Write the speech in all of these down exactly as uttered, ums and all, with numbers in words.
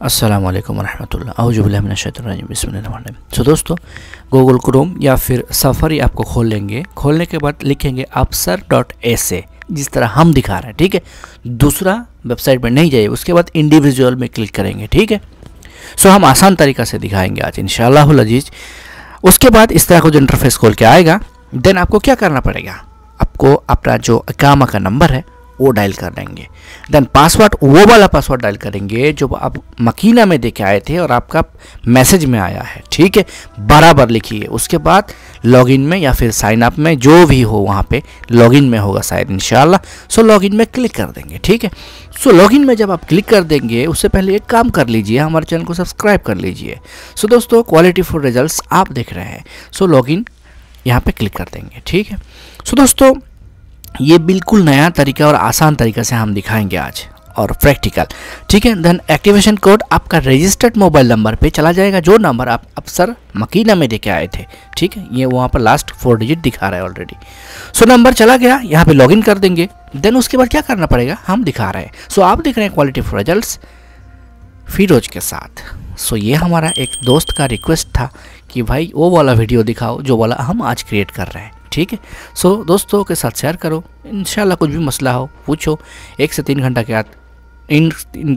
अस्सलाम वालेकुम रहमतुल्लाह औजुबिल्लाहि मिनश शैतानिर रजीम बिस्मिल्लाहिर रहमानिर रहीम। सो दोस्तों, गूगल क्रोम या फिर सफारी आपको खोल लेंगे। खोलने के बाद लिखेंगे अबसर डॉट एस ए, जिस तरह हम दिखा रहे हैं, ठीक है। दूसरा वेबसाइट में नहीं जाइए, उसके बाद इंडिविजुअल में क्लिक करेंगे, ठीक है। सो हम आसान तरीका से दिखाएंगे आज इंशाअल्लाहुल अजीज। उसके बाद इस तरह को जो इंटरफेस खोल के आएगा, देन आपको क्या करना पड़ेगा, आपको अपना जो इकामा का नंबर है वो डायल कर देंगे। देन पासवर्ड, वो वाला पासवर्ड डायल करेंगे जो आप मकीना में देके आए थे और आपका मैसेज में आया है, ठीक है, बराबर लिखिए। उसके बाद लॉगिन में या फिर साइन अप में, जो भी हो वहाँ पे लॉगिन में होगा शायद इंशाल्लाह। सो लॉगिन में क्लिक कर देंगे, ठीक है। सो लॉगिन में जब आप क्लिक कर देंगे, उससे पहले एक काम कर लीजिए, हमारे चैनल को सब्सक्राइब कर लीजिए। सो दोस्तों, क्वालिटी फॉर रिजल्ट्स आप देख रहे हैं। सो लॉगिन यहाँ पर क्लिक कर देंगे, ठीक है। सो दोस्तों, ये बिल्कुल नया तरीका और आसान तरीका से हम दिखाएंगे आज और प्रैक्टिकल, ठीक है। देन एक्टिवेशन कोड आपका रजिस्टर्ड मोबाइल नंबर पे चला जाएगा, जो नंबर आप अबसर मकीना में देके आए थे, ठीक है। ये वहाँ पर लास्ट फोर डिजिट दिखा रहा है ऑलरेडी। सो नंबर चला गया, यहाँ पे लॉगिन कर देंगे। देन उसके बाद क्या करना पड़ेगा हम दिखा रहे हैं। सो आप देख रहे हैं क्वालिटी फॉर रिजल्ट्स फिरोज के साथ। सो ये हमारा एक दोस्त का रिक्वेस्ट था कि भाई वो वाला वीडियो दिखाओ जो वाला हम आज क्रिएट कर रहे हैं, ठीक है। सो दोस्तों के साथ शेयर करो, इंशाल्लाह कुछ भी मसला हो पूछो। एक से तीन घंटा के इन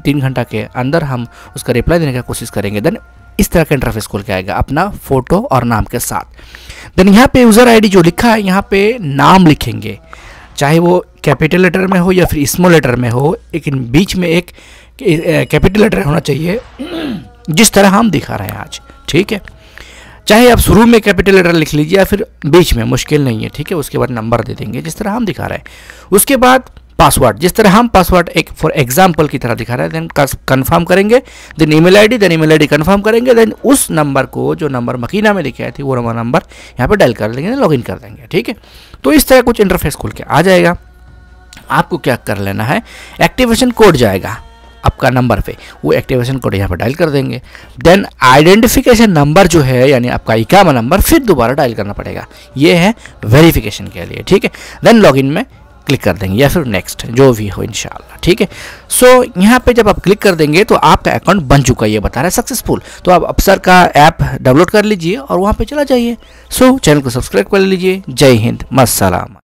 तीन घंटा के अंदर हम उसका रिप्लाई देने की कोशिश करेंगे। देन इस तरह का इंटरफेस खोल के आएगा अपना फ़ोटो और नाम के साथ। देन यहाँ पे यूज़र आईडी जो लिखा है, यहाँ पे नाम लिखेंगे, चाहे वो कैपिटल लेटर में हो या फिर स्मॉल लेटर में हो, लेकिन बीच में एक कैपिटल लेटर होना चाहिए, जिस तरह हम दिखा रहे हैं आज, ठीक है। चाहे आप शुरू में कैपिटल लेटर लिख लीजिए या फिर बीच में, मुश्किल नहीं है, ठीक है। उसके बाद नंबर दे देंगे जिस तरह हम दिखा रहे हैं। उसके बाद पासवर्ड, जिस तरह हम पासवर्ड एक फॉर एग्जांपल की तरह दिखा रहे हैं। देन कंफर्म करेंगे, then email ID, then email ID confirm करेंगे। देन उस नंबर को जो नंबर मकीना में लिखे आए थे, वो नंबर नंबर यहाँ पर डायल कर लेंगे, लॉगिन कर देंगे, ठीक है। तो इस तरह कुछ इंटरफेस खुल के आ जाएगा। आपको क्या कर लेना है, एक्टिवेशन कोड जाएगा आपका नंबर पे, वो एक्टिवेशन कोड यहाँ पर डायल कर देंगे। देन आइडेंटिफिकेशन नंबर जो है, यानी आपका इकामा नंबर, फिर दोबारा डायल करना पड़ेगा, ये है वेरिफिकेशन के लिए, ठीक है। देन लॉगिन में क्लिक कर देंगे या फिर नेक्स्ट, जो भी हो इंशाल्लाह, ठीक है। सो यहाँ पे जब आप क्लिक कर देंगे तो आपका अकाउंट बन चुका है, ये बता रहा है सक्सेसफुल। तो आप अबसर का ऐप डाउनलोड कर लीजिए और वहाँ पर चला जाइए। सो चैनल को सब्सक्राइब कर लीजिए। जय हिंद, मस्सलाम।